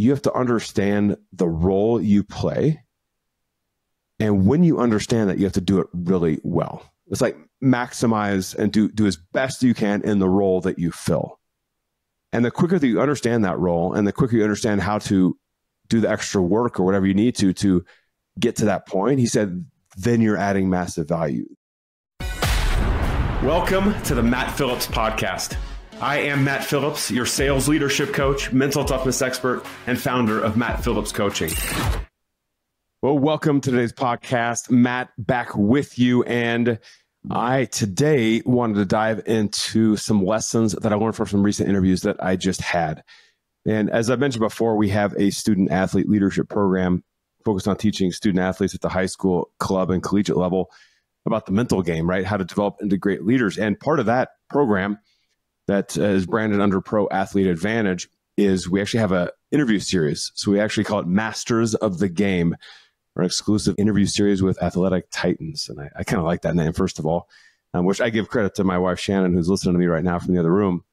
you have to understand the role you play. And when you understand that, you have to do it really well. It's like maximize and do as best you can in the role that you fill. And the quicker that you understand that role, and the quicker you understand how to do the extra work or whatever you need to get to that point, he said, then you're adding massive value. Welcome to the Matt Phillips Podcast. I am Matt Phillips, your sales leadership coach, mental toughness expert, and founder of Matt Phillips Coaching. Well, welcome to today's podcast. Matt, back with you. And I today wanted to dive into some lessons that I learned from some recent interviews that I just had. And as I mentioned before, we have a student athlete leadership program focused on teaching student athletes at the high school, club, and collegiate level about the mental game, right? How to develop into great leaders. And part of that program that is branded under Pro Athlete Advantage is we actually have an interview series. So we actually call it Masters of the Game, or an exclusive interview series with athletic titans. And I kind of like that name, first of all, which I give credit to my wife, Shannon, who's listening to me right now from the other room.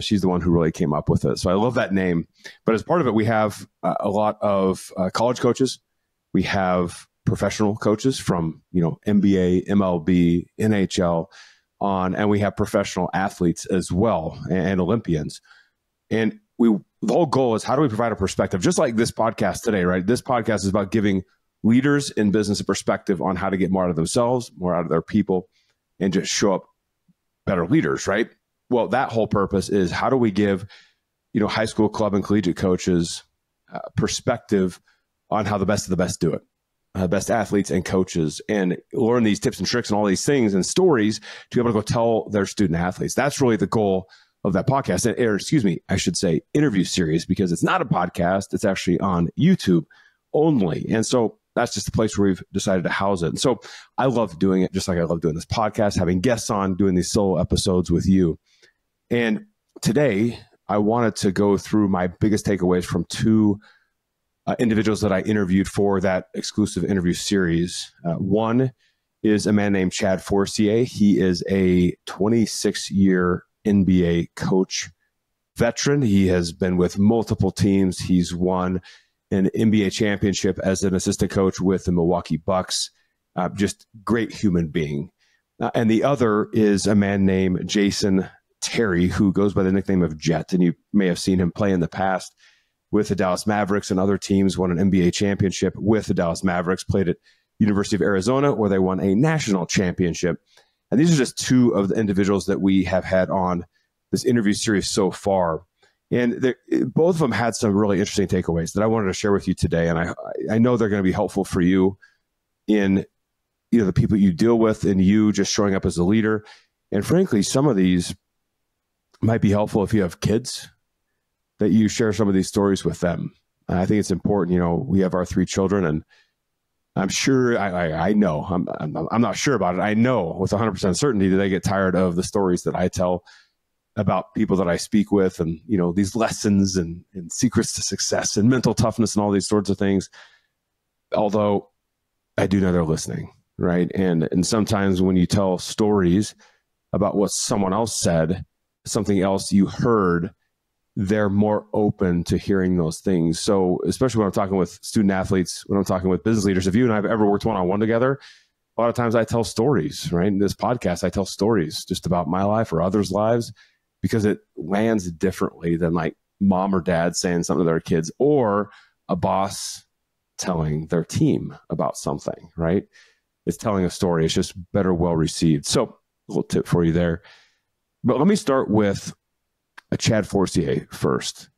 She's the one who really came up with it. So I love that name. But as part of it, we have a lot of college coaches. We have professional coaches from, NBA, MLB, NHL, on, and we have professional athletes as well, and Olympians. And the whole goal is, how do we provide a perspective? Just like this podcast today, right? This podcast is about giving leaders in business a perspective on how to get more out of themselves, more out of their people, and just show up better leaders, right? Well, that whole purpose is, how do we give, high school, club, and collegiate coaches perspective on how the best of the best do it? Best athletes and coaches, and learn these tips and tricks and all these things and stories to be able to go tell their student athletes. That's really the goal of that podcast, or interview series, because it's not a podcast. It's actually on YouTube only. And so that's just the place where we've decided to house it. And so I love doing it, just like I love doing this podcast, having guests on, doing these solo episodes with you. And today I wanted to go through my biggest takeaways from two individuals that I interviewed for that exclusive interview series. One is a man named Chad Forcier. He is a 26-year NBA coach veteran. He has been with multiple teams. He's won an NBA championship as an assistant coach with the Milwaukee Bucks. Just great human being. And the other is a man named Jason Terry, who goes by the nickname of Jet. And you may have seen him play in the past with the Dallas Mavericks and other teams, won an NBA championship with the Dallas Mavericks, played at University of Arizona, where they won a national championship. And these are just two of the individuals that we have had on this interview series so far. And both of them had some really interesting takeaways that I wanted to share with you today. And I know they're going to be helpful for you in the people you deal with, and you just showing up as a leader. And frankly, some of these might be helpful if you have kids, that you share some of these stories with them. I think it's important. We have our three children, and I'm sure, I know, I'm not sure about it. I know with 100% certainty that they get tired of the stories that I tell about people that I speak with, and, these lessons and secrets to success and mental toughness and all these sorts of things. Although I do know they're listening, right? And sometimes when you tell stories about what someone else said, something else you heard, they're more open to hearing those things. So especially when I'm talking with student athletes, when I'm talking with business leaders, if you and I have ever worked one-on-one together, a lot of times I tell stories, right? In this podcast, I tell stories just about my life or others' lives, because it lands differently than like mom or dad saying something to their kids, or a boss telling their team about something, right? It's telling a story. It's just better, well-received. So a little tip for you there. But let me start with Chad Forcier first.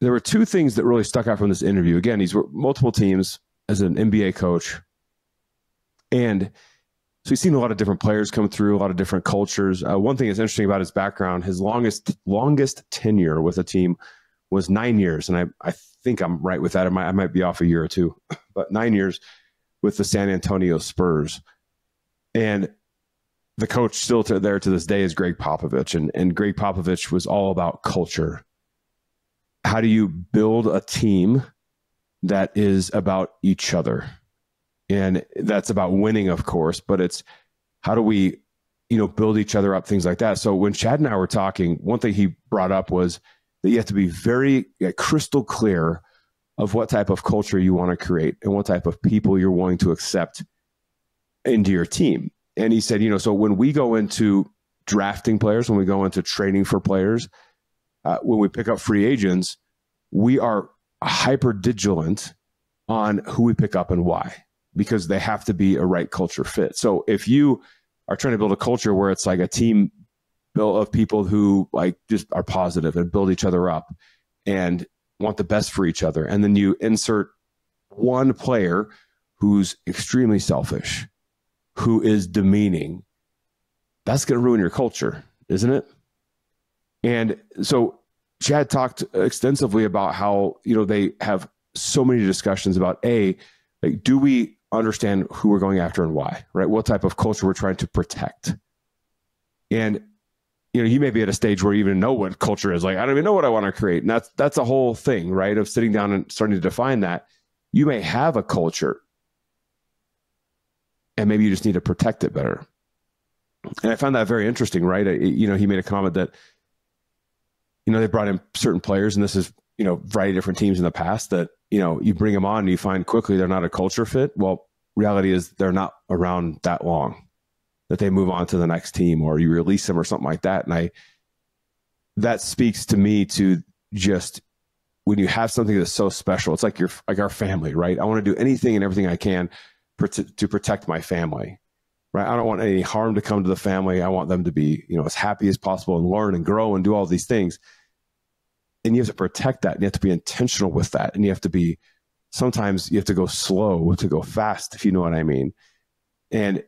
There were two things that really stuck out from this interview. Again, he's worked multiple teams as an NBA coach. And so he's seen a lot of different players come through, a lot of different cultures. One thing that's interesting about his background, his longest tenure with a team was 9 years. And I think I'm right with that. I might be off a year or two, but 9 years with the San Antonio Spurs. And the coach still there to this day is Greg Popovich. And Greg Popovich was all about culture. How do you build a team that is about each other? And that's about winning, of course, but it's how do we, build each other up, things like that. So when Chad and I were talking, one thing he brought up was that you have to be very crystal clear of what type of culture you want to create and what type of people you're willing to accept into your team. And he said, you know, so when we go into drafting players, when we go into training for players, when we pick up free agents, we are hyper vigilant on who we pick up and why, because they have to be a right culture fit. So if you are trying to build a culture where it's like a team built of people who like just are positive and build each other up and want the best for each other, and then you insert one player who's extremely selfish, who is demeaning, that's going to ruin your culture, isn't it? And so Chad talked extensively about how, you know, they have so many discussions about like, do we understand who we're going after and why, right? What type of culture we're trying to protect. And, you know, you may be at a stage where you even know what culture is. Like, I don't even know what I want to create. And that's a whole thing, right? Of sitting down and starting to define that. You may have a culture and maybe you just need to protect it better. And I found that very interesting, right? You know, he made a comment that, you know, they brought in certain players, and this is, you know, variety of different teams in the past that, you know, you bring them on and you find quickly they're not a culture fit. Well, reality is they're not around that long, that they move on to the next team or you release them or something like that. And that speaks to me to just when you have something that's so special, it's like our family, right? I want to do anything and everything I can to protect my family, right? I don't want any harm to come to the family. I want them to be, you know, as happy as possible and learn and grow and do all these things. And you have to protect that, and you have to be intentional with that. And you have to be, sometimes you have to go slow to go fast, if you know what I mean. And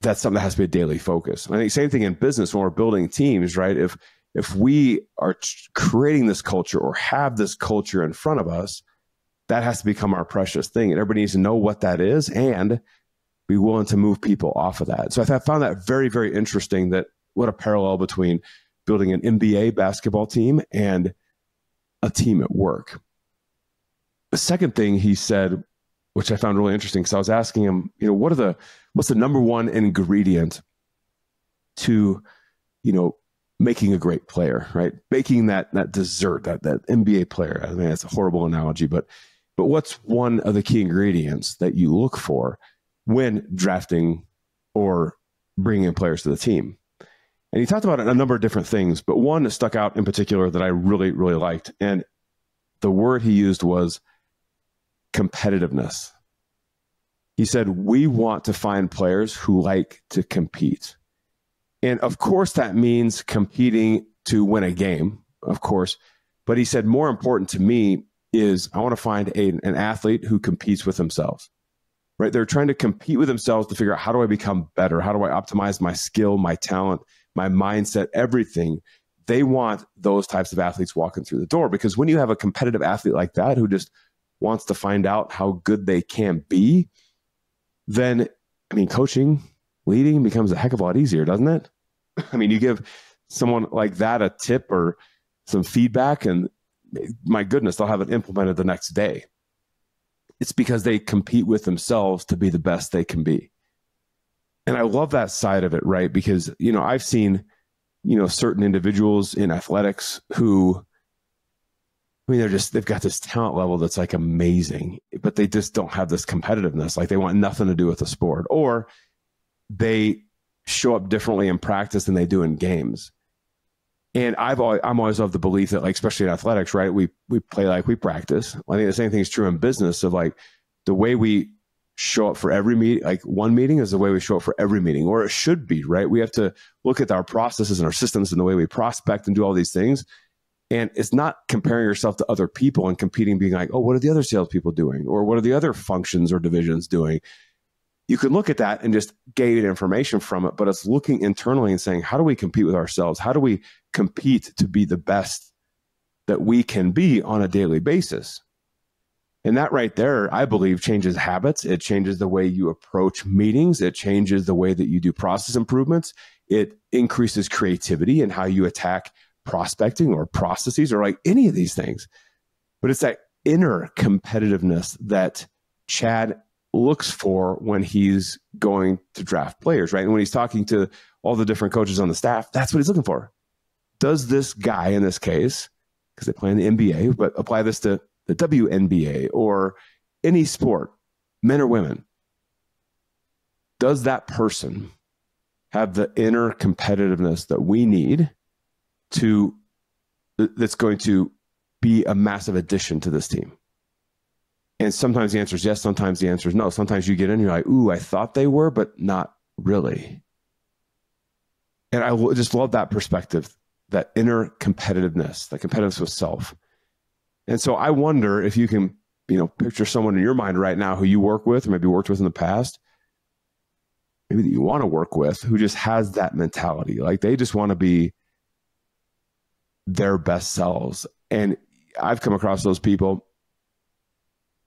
that's something that has to be a daily focus. And I think same thing in business when we're building teams, right? If we are creating this culture or have this culture in front of us, that has to become our precious thing. And everybody needs to know what that is and be willing to move people off of that. So I found that very, very interesting, that what a parallel between building an NBA basketball team and a team at work. The second thing he said, which I found really interesting, because I was asking him, you know, what's the number one ingredient to, you know, making a great player, right? Baking that dessert, that NBA player. I mean, that's a horrible analogy, but what's one of the key ingredients that you look for when drafting or bringing in players to the team? And he talked about a number of different things, but one that stuck out in particular that I really, really liked. And the word he used was competitiveness. He said, we want to find players who like to compete. And of course, that means competing to win a game, of course. But he said, more important to me is I want to find an athlete who competes with themselves, right? They're trying to compete with themselves to figure out, how do I become better? How do I optimize my skill, my talent, my mindset, everything? They want those types of athletes walking through the door, because when you have a competitive athlete like that who just wants to find out how good they can be, then, I mean, coaching, leading becomes a heck of a lot easier, doesn't it? I mean, you give someone like that a tip or some feedback, and my goodness, they'll have it implemented the next day. It's because they compete with themselves to be the best they can be. And I love that side of it, right? Because, you know, I've seen, you know, certain individuals in athletics who, I mean, they've got this talent level that's like amazing, but they just don't have this competitiveness. Like, they want nothing to do with the sport, or they show up differently in practice than they do in games. And I'm always of the belief that, like, especially in athletics, right? We play like we practice. I think the same thing is true in business, of like the way we show up for every meeting, like one meeting is the way we show up for every meeting, or it should be, right? We have to look at our processes and our systems and the way we prospect and do all these things. And it's not comparing yourself to other people and competing, being like, oh, what are the other salespeople doing? Or what are the other functions or divisions doing? You can look at that and just gain information from it, but it's looking internally and saying, how do we compete with ourselves? How do we compete to be the best that we can be on a daily basis? And that right there, I believe, changes habits. It changes the way you approach meetings. It changes the way that you do process improvements. It increases creativity in how you attack prospecting or processes or like any of these things. But it's that inner competitiveness that Chad looks for when he's going to draft players, right? And when he's talking to all the different coaches on the staff, that's what he's looking for. does this guy in this case, because they play in the NBA, but apply this to the WNBA or any sport, men or women, does that person have the inner competitiveness that we need to, that's going to be a massive addition to this team? And sometimes the answer is yes, sometimes the answer is no. Sometimes you get in and you're like, ooh, I thought they were, but not really. And I just love that perspective, that inner competitiveness, that competitiveness with self. And so I wonder if you can, you know, picture someone in your mind right now who you work with, or maybe worked with in the past, maybe that you want to work with, who just has that mentality. Like they just want to be their best selves. And I've come across those people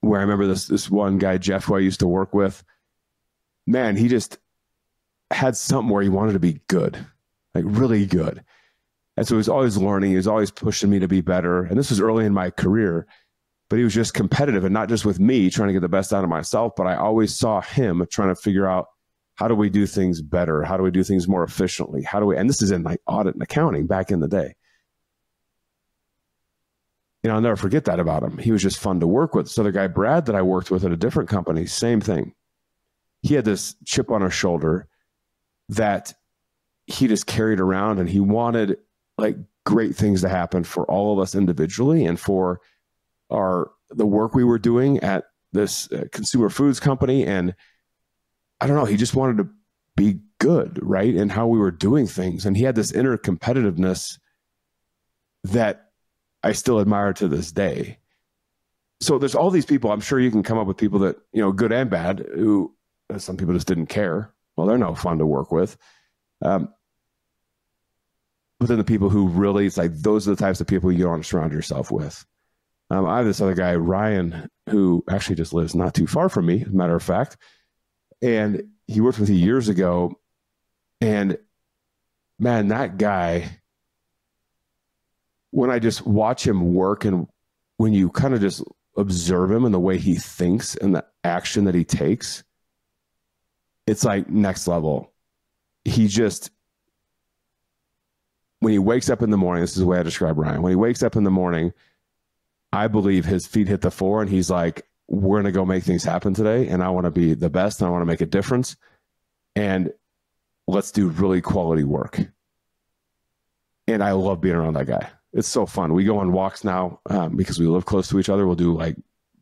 where I remember this one guy, Jeff, who I used to work with, man, he just had something where he wanted to be good, like really good. And so he was always learning. He was always pushing me to be better. And this was early in my career, but he was just competitive, and not just with me trying to get the best out of myself, but I always saw him trying to figure out, how do we do things better? How do we do things more efficiently? How do we, and this is in like audit and accounting back in the day. You know, I'll never forget that about him. He was just fun to work with. This other guy, Brad, that I worked with at a different company, same thing. He had this chip on his shoulder that he just carried around, and he wanted like great things to happen for all of us individually and for the work we were doing at this consumer foods company. And I don't know, he just wanted to be good, right? And how we were doing things. And he had this inner competitiveness that I still admire to this day. So there's all these people, I'm sure you can come up with people that, you know, good and bad, who some people just didn't care. Well, they're no fun to work with. But then the people who really, it's like, those are the types of people you want to surround yourself with. I have this other guy, Ryan, who actually just lives not too far from me, as a matter of fact. And he worked with me years ago. And man, that guy, when I just watch him work, and when you kind of just observe him and the way he thinks and the action that he takes, it's like next level. He just, when he wakes up in the morning, this is the way I describe Ryan. When he wakes up in the morning, I believe his feet hit the floor and he's like, we're going to go make things happen today. And I want to be the best. And I want to make a difference. And let's do really quality work. And I love being around that guy. It's so fun. We go on walks now because we live close to each other. We'll do like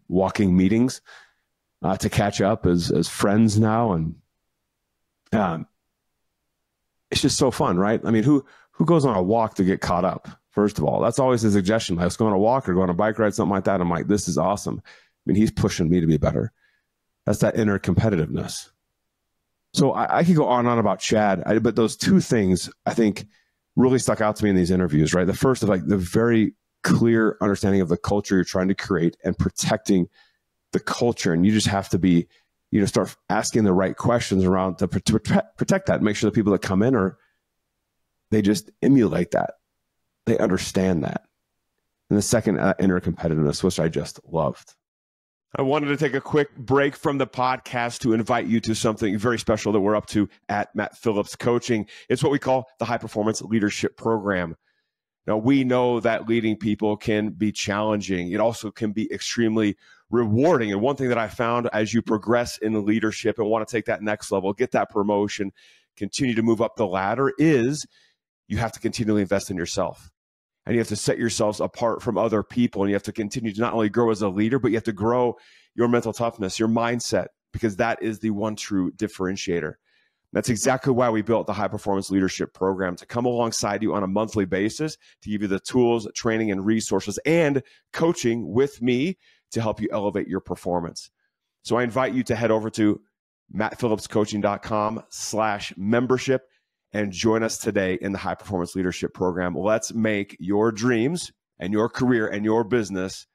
walking meetings to catch up as friends now. And it's just so fun, right? I mean, who goes on a walk to get caught up? First of all, that's always the suggestion. Let's go on a walk or go on a bike ride, something like that. I'm like, this is awesome. I mean, he's pushing me to be better. That's that inner competitiveness. So I could go on and on about Chad, but those two things I think really stuck out to me in these interviews, right? The first of like the very clear understanding of the culture you're trying to create and protecting the culture. And you just have to be, you know, start asking the right questions around to protect that, and make sure the people that come in are, they just emulate that. They understand that. And the second, inner competitiveness, which I just loved. I wanted to take a quick break from the podcast to invite you to something very special that we're up to at Matt Phillips Coaching. It's what we call the High Performance Leadership Program. Now, we know that leading people can be challenging. It also can be extremely rewarding. And one thing that I found as you progress in leadership and want to take that next level, get that promotion, continue to move up the ladder, is you have to continually invest in yourself. And you have to set yourselves apart from other people. And you have to continue to not only grow as a leader, but you have to grow your mental toughness, your mindset, because that is the one true differentiator. And that's exactly why we built the High Performance Leadership Program, to come alongside you on a monthly basis, to give you the tools, training, and resources, and coaching with me to help you elevate your performance. So I invite you to head over to mattphillipscoaching.com/membership. And join us today in the High Performance Leadership Program. Let's make your dreams and your career and your business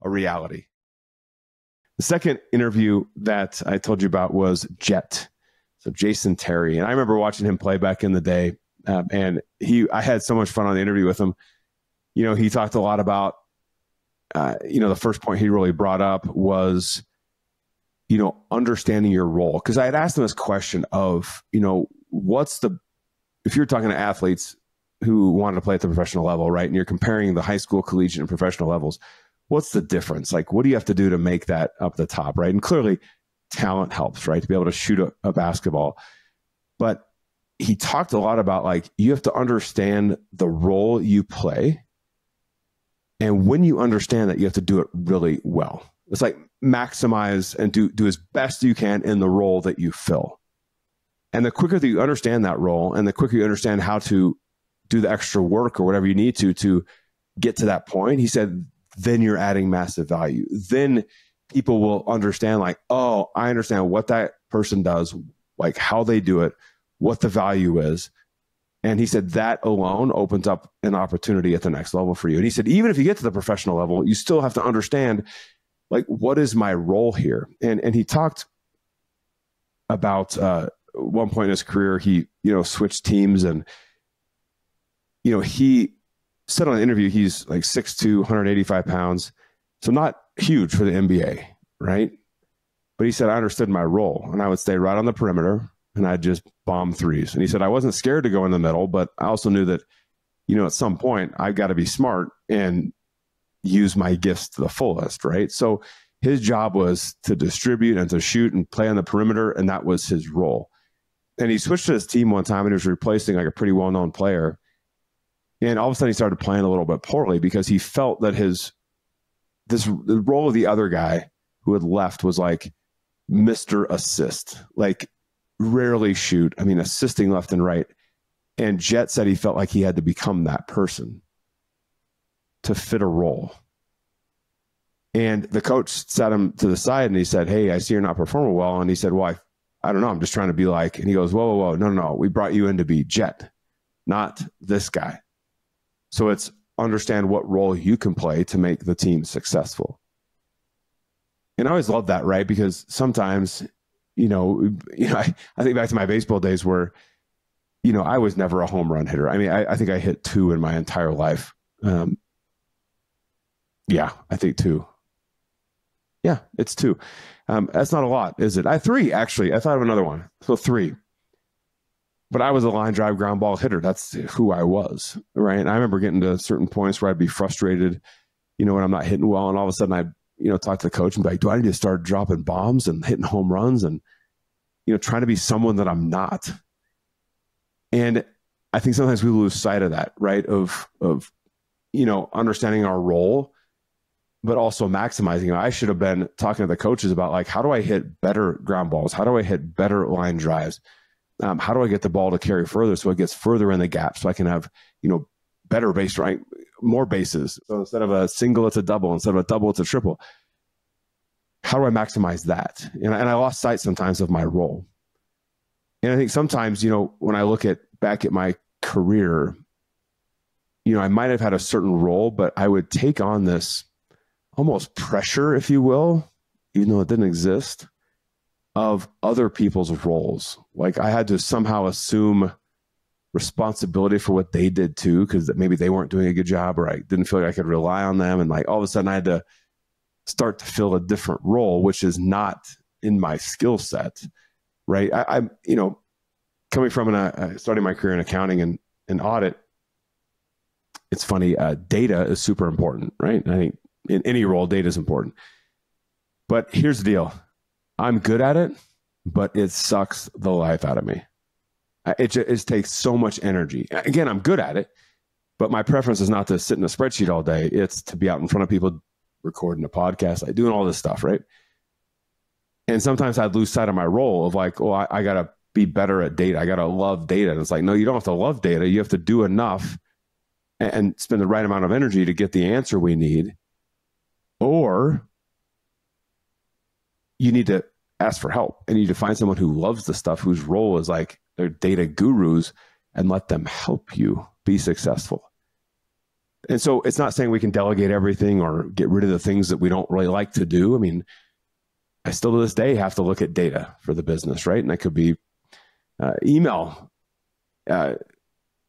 a reality. The second interview that I told you about was Jet. So Jason Terry. And I remember watching him play back in the day. And I had so much fun on the interview with him. You know, he talked a lot about, you know, the first point he really brought up was, you know, understanding your role. Because I had asked him this question of, you know, what's the, if you're talking to athletes, who wanted to play at the professional level, right? And you're comparing the high school, collegiate, and professional levels. What's the difference? Like, what do you have to do to make that up the top, right? And clearly, talent helps, right? To be able to shoot a basketball. But he talked a lot about, like, you have to understand the role you play. And when you understand that, you have to do it really well. It's like maximize and do as best you can in the role that you fill. And the quicker that you understand that role, and the quicker you understand how to do the extra work or whatever you need to get to that point, he said, then you're adding massive value. Then people will understand, like, oh, I understand what that person does, like how they do it, what the value is. And he said that alone opens up an opportunity at the next level for you. And he said, even if you get to the professional level, you still have to understand, like, what is my role here? And he talked about one point in his career, he, you know, switched teams, and, you know, he said on an interview, he's like 6'2", 185 pounds. So not huge for the NBA, right? But he said, I understood my role, and I would stay right on the perimeter, and I'd just bomb threes. And he said, I wasn't scared to go in the middle, but I also knew that, you know, at some point I've got to be smart and use my gifts to the fullest, right? So his job was to distribute and to shoot and play on the perimeter, and that was his role. And he switched to his team one time, and he was replacing like a pretty well-known player. And all of a sudden he started playing a little bit poorly because he felt that the role of the other guy who had left was like Mr. Assist, like rarely shoot. I mean, assisting left and right. And Jet said he felt like he had to become that person to fit a role. And the coach sat him to the side and he said, hey, I see you're not performing well. And he said, well, I don't know. I'm just trying to be like, and he goes, whoa, whoa, whoa. No, no, no. We brought you in to be Jet, not this guy. So it's understand what role you can play to make the team successful. And I always love that, right? Because sometimes, you know, I think back to my baseball days where, you know, I was never a home run hitter. I mean, I think I hit two in my entire life. Yeah, I think two. Yeah, it's two. That's not a lot, is it? I three, actually. I thought of another one. So three. But I was a line drive ground ball hitter. That's who I was, right? And I remember getting to certain points where I'd be frustrated, you know, when I'm not hitting well. And all of a sudden I'd, you know, talk to the coach and be like, do I need to start dropping bombs and hitting home runs and, you know, trying to be someone that I'm not? And I think sometimes we lose sight of that, right? Of, you know, understanding our role, but also maximizing it. I should have been talking to the coaches about, like, how do I hit better ground balls? How do I hit better line drives? How do I get the ball to carry further so it gets further in the gap so I can have, you know, better base, right? More bases. So instead of a single, it's a double. Instead of a double, it's a triple. How do I maximize that? And I lost sight sometimes of my role. And I think sometimes, you know, when I look at back at my career, you know, I might have had a certain role, but I would take on this almost pressure, if you will, even though it didn't exist, of other people's roles. Like, I had to somehow assume responsibility for what they did too, because maybe they weren't doing a good job, or I didn't feel like I could rely on them. And like, all of a sudden I had to start to fill a different role, which is not in my skill set, right? I'm, you know, coming from starting my career in accounting and audit, it's funny, data is super important, right? And I think in any role, data is important. But here's the deal. I'm good at it, but it sucks the life out of me. It takes so much energy. Again, I'm good at it, but my preference is not to sit in a spreadsheet all day. It's to be out in front of people, recording a podcast, like doing all this stuff, right? And sometimes I'd lose sight of my role of like, oh, I got to be better at data. I got to love data. And it's like, no, you don't have to love data. You have to do enough and spend the right amount of energy to get the answer we need. Or you need to ask for help, and you need to find someone who loves the stuff, whose role is like they're data gurus, and let them help you be successful. And so it's not saying we can delegate everything or get rid of the things that we don't really like to do. I mean, I still to this day have to look at data for the business, right? And that could be email,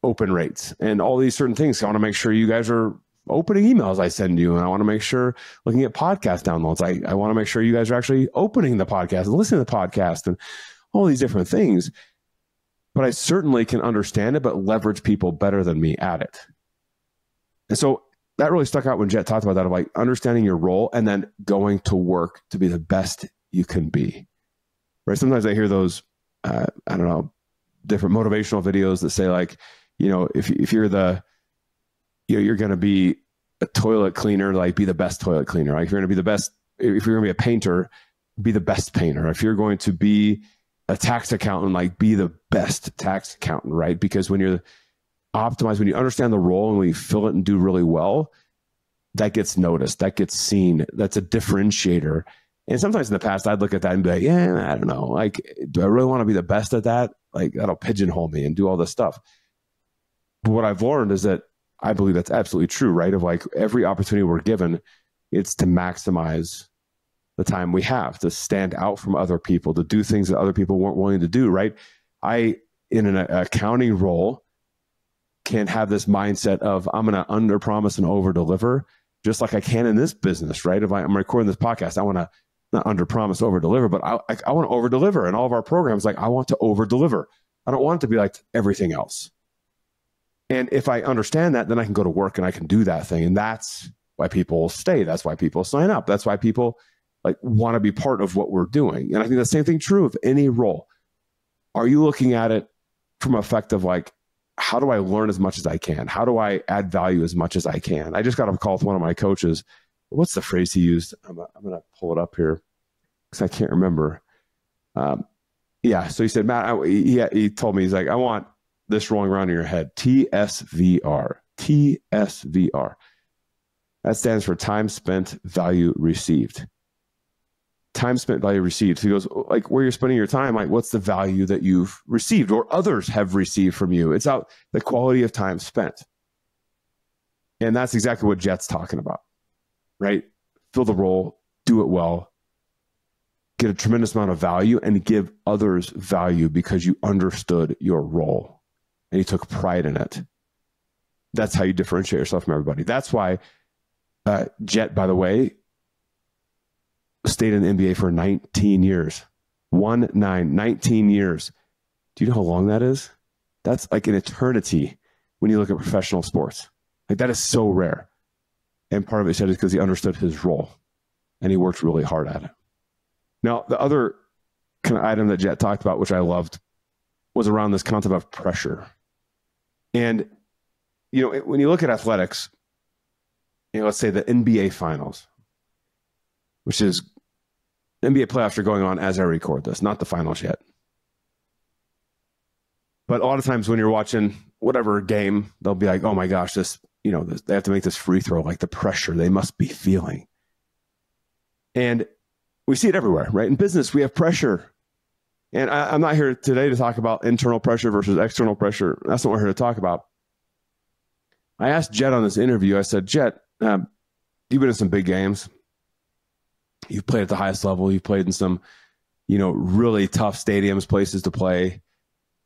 open rates, and all these certain things. So I want to make sure you guys are opening emails I send you, and I want to make sure looking at podcast downloads, I want to make sure you guys are actually opening the podcast and listening to the podcast and all these different things. but I certainly can understand it, but leverage people better than me at it. And so that really stuck out when Jet talked about that, of like understanding your role and then going to work to be the best you can be. Right? Sometimes I hear those, I don't know, different motivational videos that say like, you know, if you're the, you know, you're going to be a toilet cleaner, like be the best toilet cleaner. Like if you're going to be the best, if you're going to be a painter, be the best painter. If you're going to be a tax accountant, like be the best tax accountant, right? Because when you're optimized, when you understand the role and we fill it and do really well, that gets noticed, that gets seen. That's a differentiator. And sometimes in the past, I'd look at that and be like, yeah, I don't know. Like, do I really want to be the best at that? Like, that'll pigeonhole me and do all this stuff. But what I've learned is that I believe that's absolutely true, right? Of like every opportunity we're given, it's to maximize the time we have, to stand out from other people, to do things that other people weren't willing to do, right? I, in an accounting role, can have this mindset of I'm going to underpromise and overdeliver, just like I can in this business, right? If I'm recording this podcast, I want to not underpromise, overdeliver, but I want to overdeliver in all of our programs. Like I want to overdeliver. I don't want it to be like everything else. And if I understand that, then I can go to work and I can do that thing. And that's why people stay. That's why people sign up. That's why people like want to be part of what we're doing. And I think the same thing true of any role. Are you looking at it from effect of like, how do I learn as much as I can? How do I add value as much as I can? I just got a call with one of my coaches. What's the phrase he used? I'm going to pull it up here because I can't remember. Yeah. So he said, Matt, he told me, he's like, I want this rolling around in your head. TSVR. TSVR. That stands for time spent, value received. Time spent, value received. So he goes, like, where you're spending your time, like, what's the value that you've received or others have received from you? It's out the quality of time spent. And that's exactly what Jet's talking about, right? Fill the role, do it well, get a tremendous amount of value, and give others value because you understood your role and you took pride in it. That's how you differentiate yourself from everybody. That's why Jet, by the way, stayed in the NBA for 19 years. 19 years. Do you know how long that is? That's like an eternity when you look at professional sports. Like that is so rare. And part of it, he said, is because he understood his role and he worked really hard at it. Now, the other kind of item that Jet talked about, which I loved, was around this concept of pressure. And, you know, when you look at athletics, you know, let's say the NBA finals, which is NBA playoffs are going on as I record this, not the finals yet. But a lot of times when you're watching whatever game, they'll be like, oh my gosh, this, you know, they have to make this free throw, like the pressure they must be feeling. And we see it everywhere, right? In business, we have pressure. And I'm not here today to talk about internal pressure versus external pressure. That's not what we're here to talk about. I asked Jet on this interview, I said, Jet, you've been in some big games. You've played at the highest level. You've played in some, you know, really tough stadiums, places to play.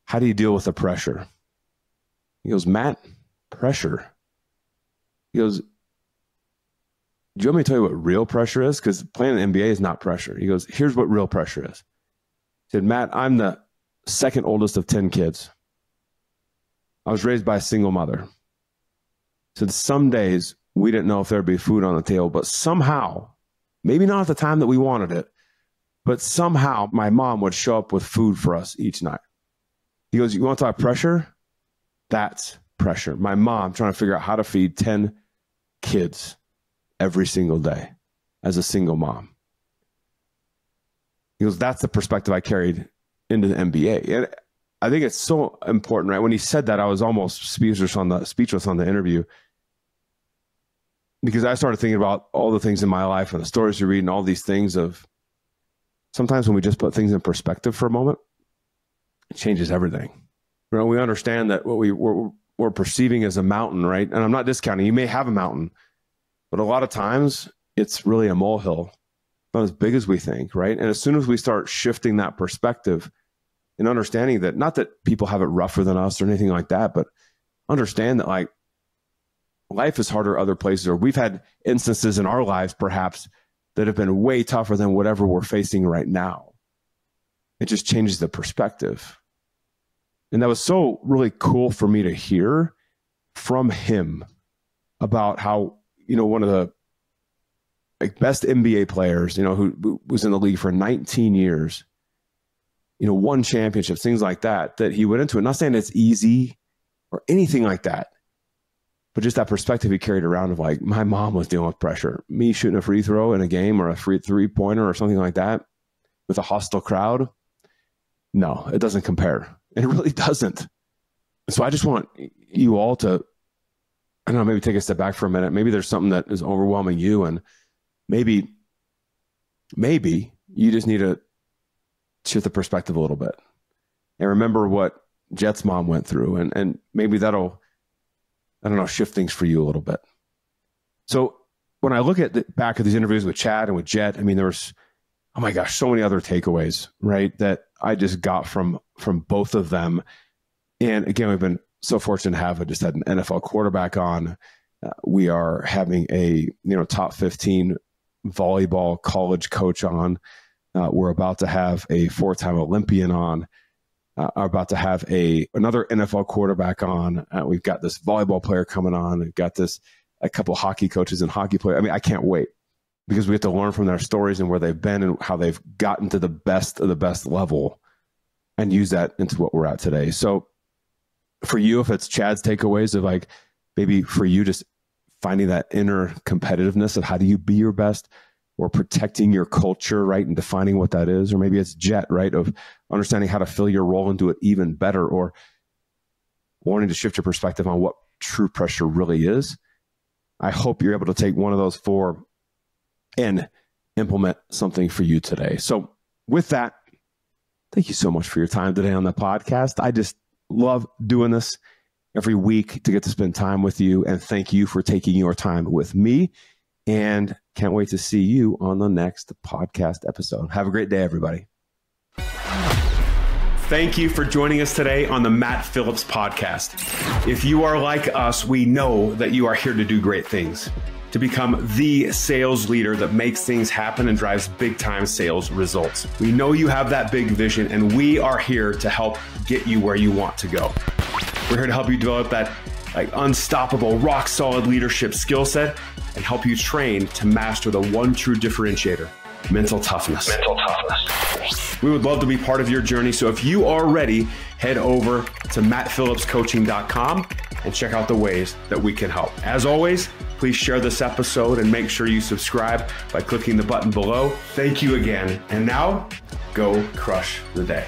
How do you deal with the pressure? He goes, Matt, pressure. He goes, do you want me to tell you what real pressure is? Because playing in the NBA is not pressure. He goes, here's what real pressure is. He said, Matt, I'm the second oldest of 10 kids. I was raised by a single mother. He said, some days we didn't know if there'd be food on the table, but somehow, maybe not at the time that we wanted it, but somehow my mom would show up with food for us each night. He goes, you want to talk pressure? That's pressure. My mom trying to figure out how to feed 10 kids every single day as a single mom. He goes, that's the perspective I carried into the NBA. And I think it's so important, right? When he said that, I was almost speechless on the interview, because I started thinking about all the things in my life and the stories you read and all these things of sometimes when we just put things in perspective for a moment, it changes everything. You know, we understand that what we're perceiving as a mountain, right? And I'm not discounting, you may have a mountain, but a lot of times it's really a molehill, not as big as we think, right? And as soon as we start shifting that perspective and understanding that, not that people have it rougher than us or anything like that, but understand that like, life is harder other places, or we've had instances in our lives perhaps that have been way tougher than whatever we're facing right now. It just changes the perspective. And that was so really cool for me to hear from him about how, you know, one of the best NBA players, you know, who was in the league for 19 years, you know, won championships, things like that, that he went into it. Not saying it's easy or anything like that, but just that perspective he carried around of like, my mom was dealing with pressure. Me shooting a free throw in a game or a free three-pointer or something like that with a hostile crowd, no, it doesn't compare. It really doesn't. So I just want you all to, I don't know, maybe take a step back for a minute. Maybe there's something that is overwhelming you, and maybe you just need to shift the perspective a little bit and remember what Jet's mom went through, and maybe that'll, I don't know, shift things for you a little bit. So when I look at the back of these interviews with Chad and with Jet, I mean, there was, oh my gosh, so many other takeaways, right, that I just got from both of them. And again, we've been so fortunate to have, I just had an NFL quarterback on. We are having a, you know, top 15 volleyball college coach on. We're about to have a four-time Olympian on. Are about to have another NFL quarterback on. We've got this volleyball player coming on. We've got a couple hockey coaches and hockey players. I mean, I can't wait, because we get to learn from their stories and where they've been and how they've gotten to the best of the best level and use that into what we're at today. So for you, if it's Chad's takeaways of like, maybe for you just finding that inner competitiveness of how do you be your best, or protecting your culture, right, and defining what that is. Or maybe it's Jet, right, of understanding how to fill your role and do it even better, or wanting to shift your perspective on what true pressure really is. I hope you're able to take one of those four and implement something for you today. So with that, thank you so much for your time today on the podcast. I just love doing this every week to get to spend time with you, and thank you for taking your time with me. And can't wait to see you on the next podcast episode. Have a great day, everybody. Thank you for joining us today on the Matt Phillips Podcast. If you are like us, we know that you are here to do great things, to become the sales leader that makes things happen and drives big time sales results. We know you have that big vision, and we are here to help get you where you want to go. We're here to help you develop that unstoppable, rock solid leadership skill set, and help you train to master the one true differentiator, mental toughness. Mental toughness. We would love to be part of your journey. So if you are ready, head over to mattphillipscoaching.com and check out the ways that we can help. As always, please share this episode and make sure you subscribe by clicking the button below. Thank you again. And now go crush the day.